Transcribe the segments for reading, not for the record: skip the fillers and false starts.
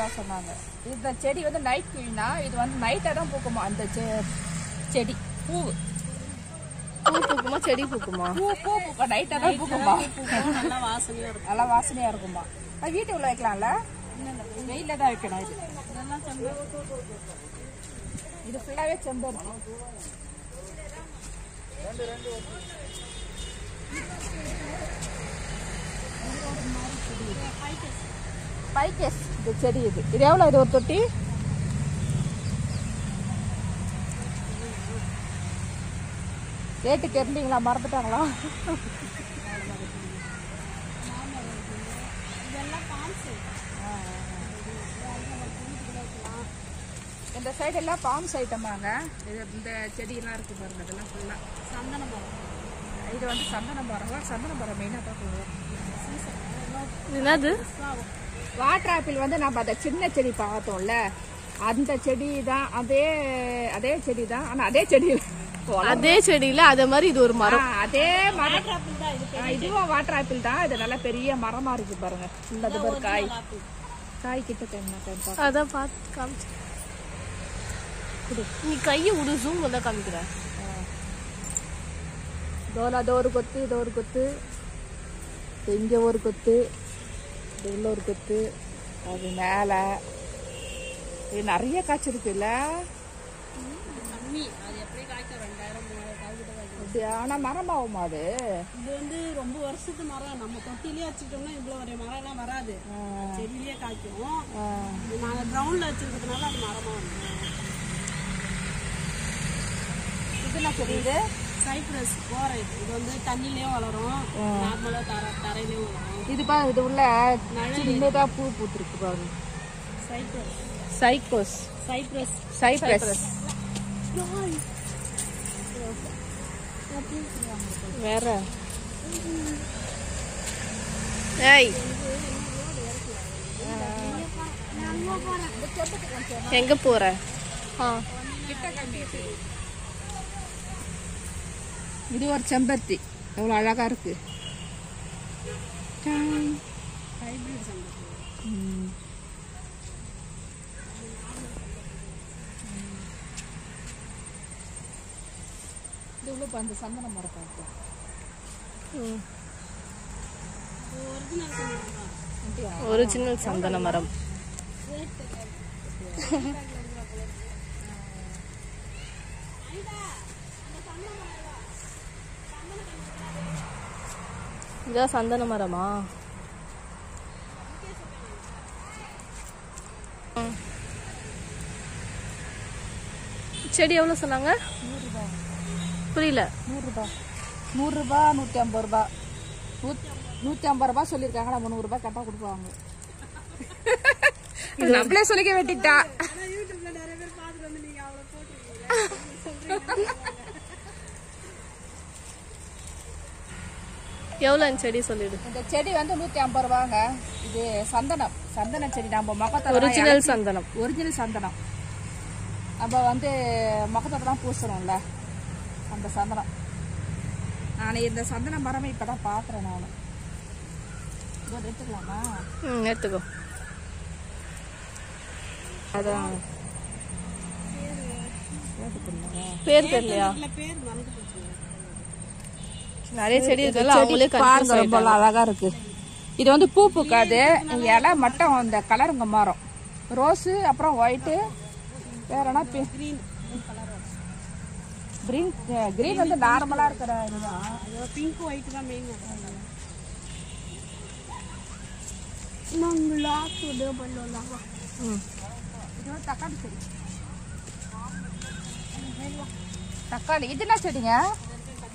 தான் சொன்னாங்க. இந்த செடி வந்து நைட் குயினா, இது வந்து நைட்டாக தான் பூக்குமா அந்த செடி. பூ பூ பூக்குமா, செடி பூக்குமா, பூ பூ பூக்கா நைட்டாக தான் பூக்குமா, நல்லா வாசனையாக இருக்கும், நல்லா வாசனையாக இருக்குமா. அது வீட்டு உள்ள வைக்கலாம்ல, வெயில தான் வைக்கணும். இது இது ஃபுல்லாகவே செம்பு இருக்கும். பைக்கஸ் இது செடி. இது இது எவ்வளோ? இது ஒரு தொட்டி. ரேட்டு கேட்டீங்களா, மறந்துட்டாங்களா? இந்த சைடு எல்லாம் பாம்ஸ் ஐட்டமாங்க. இது இந்த செடியெல்லாம் இருக்குது பாருங்க, இதெல்லாம் ஃபுல்லாக சந்தன மரம். இது வந்து சந்தன மரம், சந்தன மரம் மெயினாக தான் சொல்லுவோம். என்னது வாட்டர் ஆப்பிள் வந்து நம்ம அந்த சின்ன செடி பார்த்தோம்ல, அந்த செடி தான். அதே செடி தான், ஆனால் அதே செடியில் அதே மாதிரி இது ஒரு மரம், அதே மரம். இதுவும் வாட்டர் ஆப்பிள் தான். இது நல்லா பெரிய மரமா இருக்கு பாருங்க. உள்ளது ஒரு காய் காய் கிட்ட அதான் பார்த்து காமிச்சு. நீ கையை உடுசும் வந்து காமிக்கிற தோலா. தோறு கொத்து, தோறு கொத்து, இங்கே ஒரு கொத்து, உள்ள ஒரு கொத்து, அது மேலே இது நிறைய காய்ச்சி இருக்குல்ல. ஆனால் மரம் ஆகுமா அது? இது வந்து ரொம்ப வருஷத்து மரம். நம்ம தொட்டிலேயே வச்சுக்கிட்டோம்னா இவ்வளோ ஒரு மரம்லாம் வராது, செடியிலேயே காய்க்கும். நாங்கள் கிரவுண்டில் வச்சுருக்கிறதுனால அது மரமாக இருக்கும். என்ன செடி இது? சைப்ரஸ் போற. இது வந்து தண்ணிலயும் வளரும், நார்மலா தரையிலயும் வளரும். இது பா, இது உள்ள சின்னதா பூ பூத்திருக்கு பாருங்க. சைப்ரஸ் வேற. ஏய் எங்க போற? இது ஒரு செம்பருத்தி, எவ்வளோ அழகா இருக்கு. இது உள்ள அந்த சந்தன மரம் பார்க்கலாம். ஒரு சின்ன சந்தன மரம். இதான் சந்தன மரமா? செடி எவ்வளோ சொன்னாங்க? புரியல. 100 ரூபா, 150 ரூபா, 150 ரூபா சொல்லியிருக்காங்களா. 300 ரூபா கட்டா கொடுப்பாங்க. நம்மளே சொல்லிக்க வேண்டிட்டா. எவ்வளோன்னு செடி சொல்லிடு. இந்த செடி வந்து 150 ரூபாங்க. இது சந்தனம், சந்தன செடி. நம்ம முகத்தோட ஒரிஜினல் சந்தனம் நம்ம வந்து முகத்தோட தான் பூசுறோம்ல அந்த சந்தனம். நான் இந்த சந்தன மரமே இப்போ தான் பார்க்குறேன். நான் எடுத்துக்கலாமா? எடுத்துக்கோ. அதான் பேர் தெரியலையா? நிறைய செடி இருக்குல்ல, அவங்களே பாருங்க. ரொம்ப அழகா இருக்கு. இது வந்து பூ பூக்காது, இலை மட்டும். அந்த கலருங்க மாறும், ரோஸு, அப்புறம் ஒயிட்டு, வேறனா கிரீன். கிரீன் வந்து நார்மலா இருக்கிற இதுதான். பிங்க் ஒயிட் தான் மெயின். இது வந்து தக்காளி செடி. தக்காளி இது என்ன செடிங்க?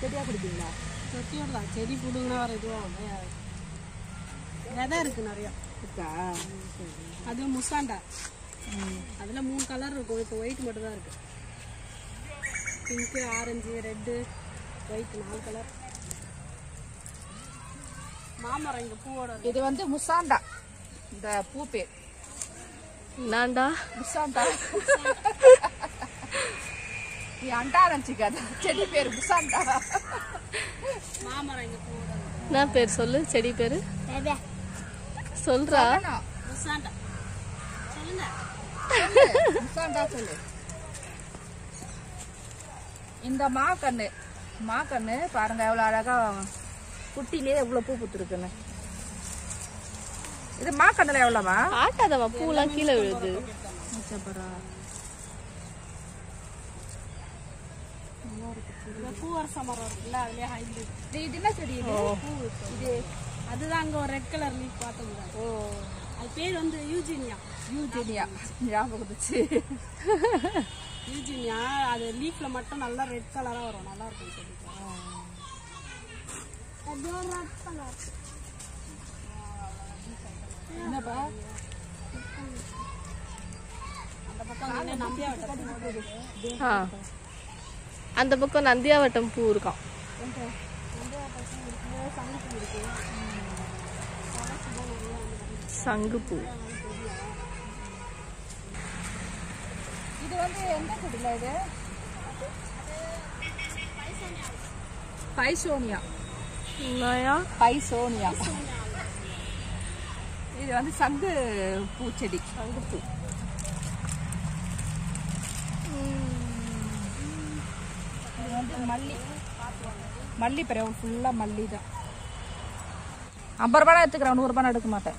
செடியா கொடுப்பீங்களா? தொட்டியோட தான். செடி பிடுங்கினா வர இதுவும் விதை இருக்கு நிறையா. That's Musanda. That's moon color. White pink, orange, red, white, all color. Mama, this is Musanda. The poopet. Nanda. Musanda. This is Mama, Na per solle chedi per. Baba. Solra. Musanda. Solna. Musanda solle. Inda ma kanne paranga evlo alaga kuttile evlo poo puttirukena. Idu ma kannala evlo ma? Aatadava poo la kile viludhu. Acha para. The poor summer of La Hindus. They did not read it. Other than go regular leaf bottom. Oh, I paid on the Eugenia. Eugenia, the leaf from Matana, red color or another. I don't like color. Never. And the Pacana Nambia. And the book on Andia Vatampurka. Sangupu. Paisonia. Paisonia. It was Sangupu Chedi. Malli peru full la malli da. Ambarvana ethukra urban edukka maata.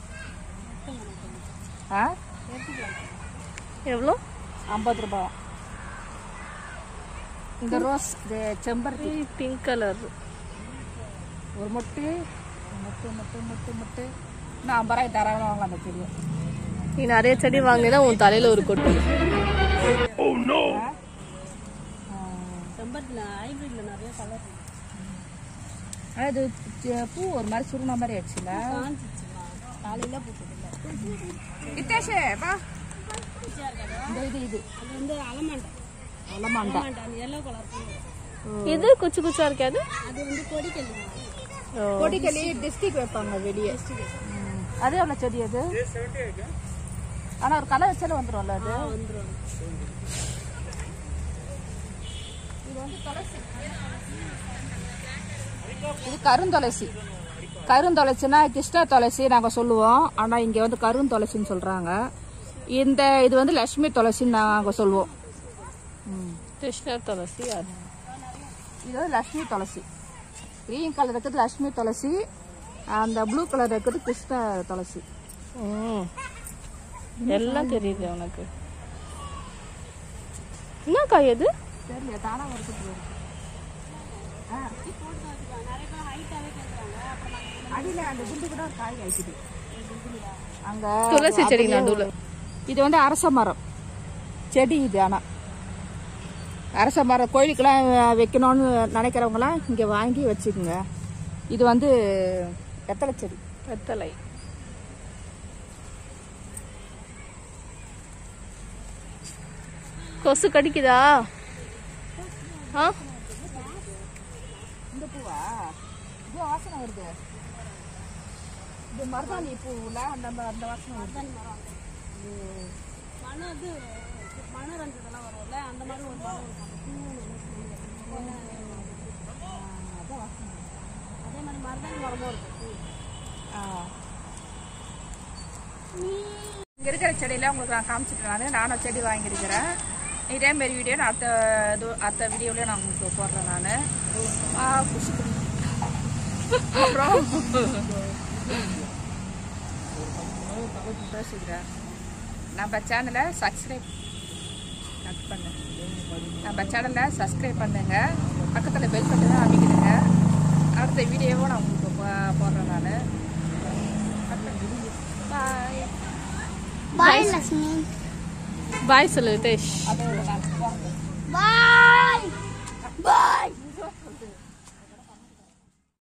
Ha? Evlo? 50 rupees. Inda rose the chamberti pink color. Or motte. Na ambarai daragala vaangala theriyum. Ni nare chedi vaangnina un thalaila oru kottu. Oh no. I do poor Marsu number eight. It is a Alamanda and yellow color. Either Kuchukuchar Kadu? Politically, district weapon of video. Are they on the other? And our color is on the roller. This Karun Tulasi na Krishna Tulasi naanga solluvom ana inge vandu Karun Tulasi nu solranga inda idu vandu Lakshmi Tulasi naanga solluvom Krishna Tulasi idu Lakshmi Tulasi green color irukku Lakshmi Tulasi and the blue color irukku Krishna Tulasi ella theriyudhu unakku enna kaya idu theriyala thana varukku துளசி செடி நடுவுல இது வந்து அரசமரம் செடி இது ஆனா அரசமரம் கோயிலுக்குலாம் வைக்கணும்னு நினைக்கிறவங்கலாம் இங்க வாங்கி வச்சுக்குங்க இது வந்து வெத்தலை செடி வெத்தலை கொசு கடிக்குதா ஆ இந்த பூவா இது வாசனை வருது இது மர்தானி பூவுல அந்த வாசனை வருது மனது மனரஞ்சதெல்லாம் வரும்ல அந்த மாதிரி ஒரு வாசனை அதே மாதிரி மர்தானி மரமும் இருக்கு இங்க இருக்கிற செடியில உங்களுக்கு நான் காமிச்சிட்டேன் நானும் செடி வாங்கி இருக்கிறேன் இதே மாதிரி வீடியோ நான் அடுத்த வீடியோல நான் உங்களுக்கு போடுறேன் நான் நம்ம சேனலை சப்ஸ்கிரைப் பண்ணுங்க பக்கத்தில் பெல் பட்டனை அடிக்கிடுங்க அடுத்த வீடியோவும் நான் உங்களுக்கு போடுறேன் நான் பாய் பாய் Lakshmi Bye, Salutesh. Bye. Bye.